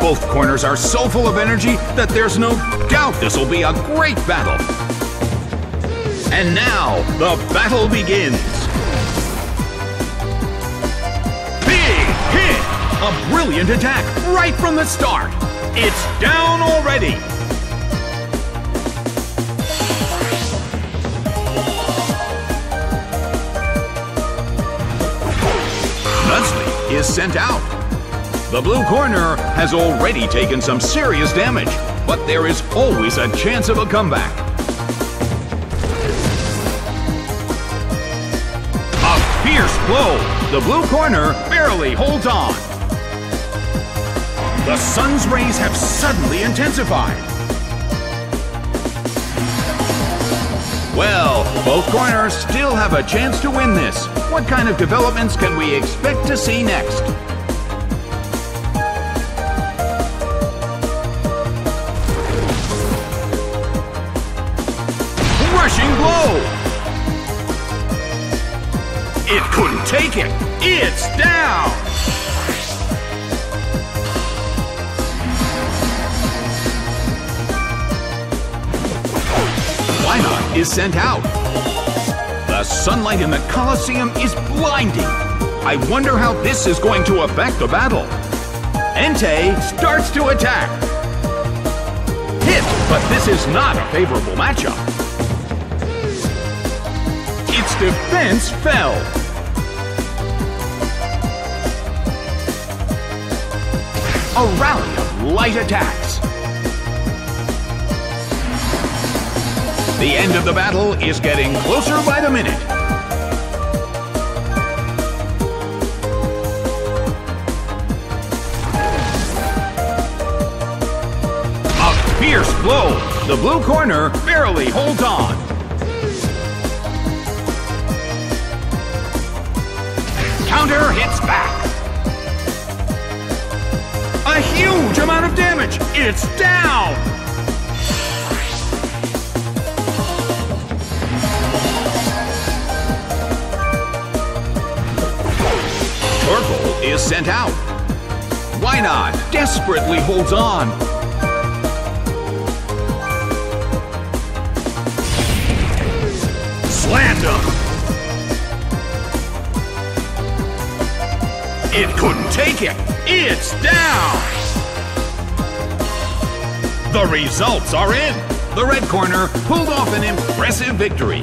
Both corners are so full of energy that there's no doubt this will be a great battle. And now, the battle begins. Big hit! A brilliant attack right from the start. It's down already. Nuzleaf is sent out. The blue corner has already taken some serious damage, but there is always a chance of a comeback. A fierce blow. The blue corner barely holds on. The sun's rays have suddenly intensified. Well, both corners still have a chance to win this. What kind of developments can we expect to see next? Rushing blow! It couldn't take it! It's down! Wynaut is sent out. The sunlight in the Colosseum is blinding. I wonder how this is going to affect the battle. Entei starts to attack. Hit, but this is not a favorable matchup. Its defense fell. A rally of light attacks. The end of the battle is getting closer by the minute. A fierce blow. The blue corner barely holds on. Counter hits back. A huge amount of damage. It's down. Torkoal is sent out. Wynaut desperately holds on. Slammed him! It couldn't take it! It's down! The results are in! The red corner pulled off an impressive victory.